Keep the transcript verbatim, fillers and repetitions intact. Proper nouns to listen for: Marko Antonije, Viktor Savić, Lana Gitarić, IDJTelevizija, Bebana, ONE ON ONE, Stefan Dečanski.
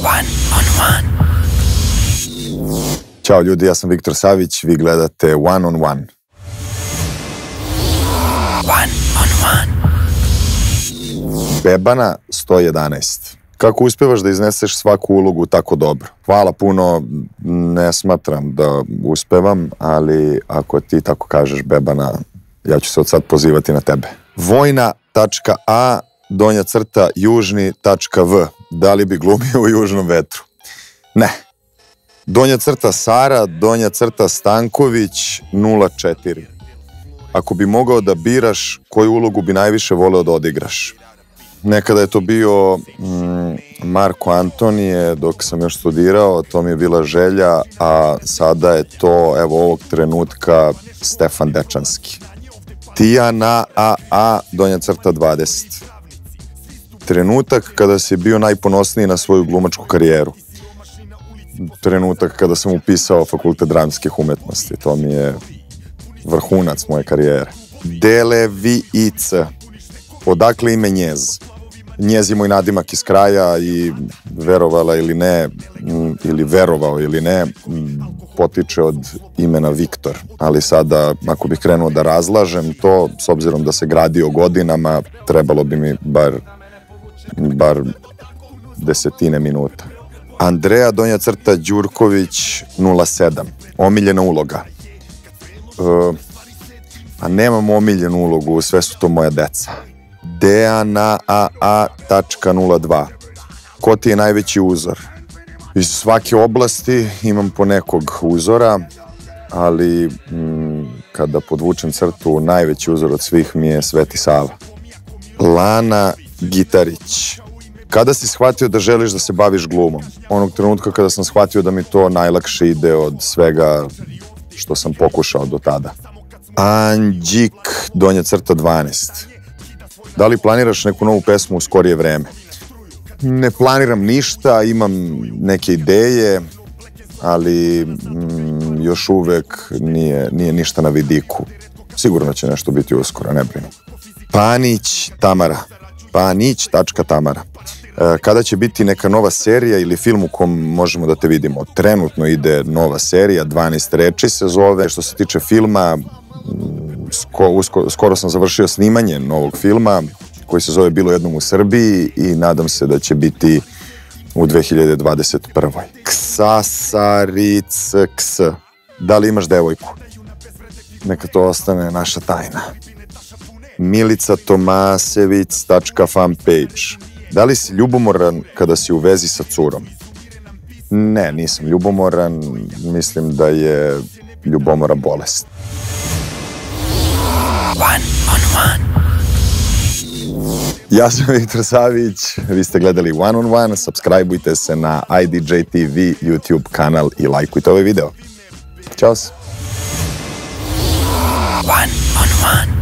One on one. Ćao ljudi, ja sam Viktor Savić, vi gledate One on One. One on one. Bebana sto jedanaest. Kako uspevaš da izneseš svaku ulogu tako dobro? Hvala puno, ne smatram da uspevam, ali ako ti tako kažeš Bebana, ja ću se od sad pozivati na tebe. Vojna.a donja crta južni.v. Da li bi glumio u južnom vetru? Ne. Donja crta Sara, donja crta Stanković, nula četiri. Ako bi mogao da biraš, koju ulogu bi najviše voleo da odigraš? Nekada je to bio Marko Antonije, dok sam još studirao, to mi je bila želja, a sada je to, evo ovog trenutka, Stefan Dečanski. Tijana A A, donja crta dvadeset. Trenutak kada si bio najponosniji na svoju glumačku karijeru. Trenutak kada sam upisao fakultet dramskih umetnosti, to mi je vrhunac moje karijere. Delevijic, odakle ime Njez. Njez je moj nadimak iz kraja i verovala ili ne, ili verovao ili ne, potiče od imena Viktor. Ali sada, ako bih krenuo da razlažem to, s obzirom da se gradio godinama, trebalo bi mi bar, bar desetine minuta. Andreja donja crta Đurković nula sedam. Omiljena uloga. A nemam omiljenu ulogu, sve su to moja deca. D A N A A A tačka nula dva. Ko ti je najveći uzor? Iz svake oblasti imam po nekog uzora, ali kada podvučem crtu, najveći uzor od svih mi je Sveti Sava. Lana Gitarić. Kada si shvatio da želiš da se baviš glumom? Onog trenutka kada sam shvatio da mi to najlakše ide od svega što sam pokušao do tada. Anđik, donja crta dvanaest. Da li planiraš neku novu pesmu u skorije vreme? Ne planiram ništa, imam neke ideje, ali još uvek nije ništa na vidiku. Sigurno će nešto biti uskoro, ne brinu. Panić Tamara. Panić.tamara. Kada će biti neka nova serija ili film u kom možemo da te vidimo? Trenutno ide nova serija, dvanaest reči se zove. Što se tiče filma, skoro sam završio snimanje novog filma koji se zove Bilo jednom u Srbiji i nadam se da će biti u dve hiljade dvadeset prve. Ksasaric.ks. Da li imaš devojku? Neka to ostane naša tajna. Milica Tomasević.fanpage. Da li si ljubomoran kada si u vezi sa curom? Ne, nisam ljubomoran. Mislim da je ljubomora bolest. One on one. Ja sam Viktor Savić, vi ste gledali One on One, subscribeujte se na I D J T V YouTube kanal i lajkujte ovaj video. Ćao se. One on one.